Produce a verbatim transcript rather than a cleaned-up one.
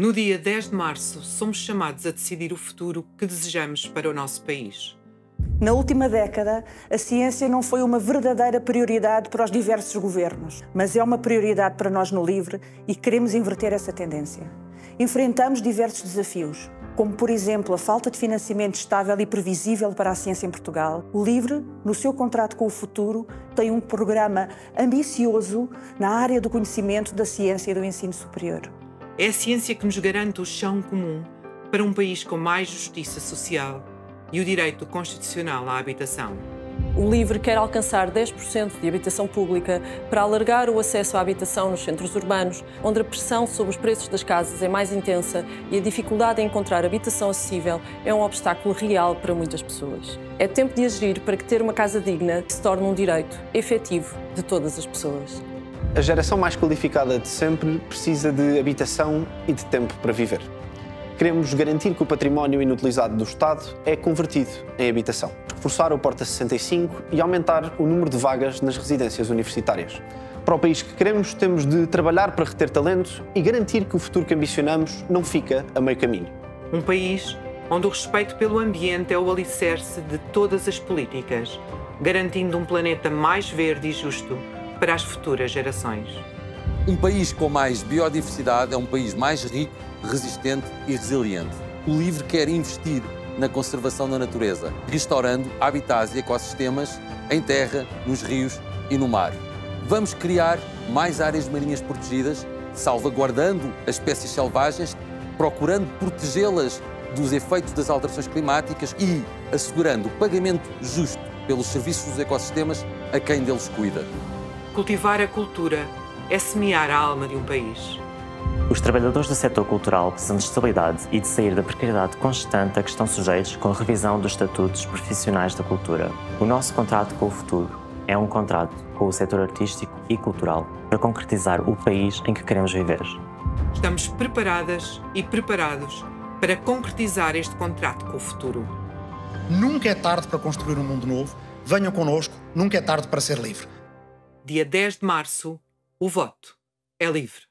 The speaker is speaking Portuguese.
No dia dez de março, somos chamados a decidir o futuro que desejamos para o nosso país. Na última década, a ciência não foi uma verdadeira prioridade para os diversos governos, mas é uma prioridade para nós no LIVRE e queremos inverter essa tendência. Enfrentamos diversos desafios, como, por exemplo, a falta de financiamento estável e previsível para a ciência em Portugal. O LIVRE, no seu contrato com o futuro, tem um programa ambicioso na área do conhecimento, da ciência e do ensino superior. É a ciência que nos garante o chão comum para um país com mais justiça social e o direito constitucional à habitação. O LIVRE quer alcançar dez por cento de habitação pública para alargar o acesso à habitação nos centros urbanos, onde a pressão sobre os preços das casas é mais intensa e a dificuldade em encontrar habitação acessível é um obstáculo real para muitas pessoas. É tempo de agir para que ter uma casa digna se torne um direito efetivo de todas as pessoas. A geração mais qualificada de sempre precisa de habitação e de tempo para viver. Queremos garantir que o património inutilizado do Estado é convertido em habitação, reforçar o Porta sessenta e cinco e aumentar o número de vagas nas residências universitárias. Para o país que queremos, temos de trabalhar para reter talento e garantir que o futuro que ambicionamos não fica a meio caminho. Um país onde o respeito pelo ambiente é o alicerce de todas as políticas, garantindo um planeta mais verde e justo para as futuras gerações. Um país com mais biodiversidade é um país mais rico, resistente e resiliente. O LIVRE quer investir na conservação da natureza, restaurando habitats e ecossistemas em terra, nos rios e no mar. Vamos criar mais áreas marinhas protegidas, salvaguardando as espécies selvagens, procurando protegê-las dos efeitos das alterações climáticas e assegurando o pagamento justo pelos serviços dos ecossistemas a quem deles cuida. Cultivar a cultura é semear a alma de um país. Os trabalhadores do setor cultural precisam de estabilidade e de sair da precariedade constante a que estão sujeitos com a revisão dos estatutos profissionais da cultura. O nosso contrato com o futuro é um contrato com o setor artístico e cultural para concretizar o país em que queremos viver. Estamos preparadas e preparados para concretizar este contrato com o futuro. Nunca é tarde para construir um mundo novo. Venham connosco, nunca é tarde para ser livre. Dia dez de março, o voto é livre.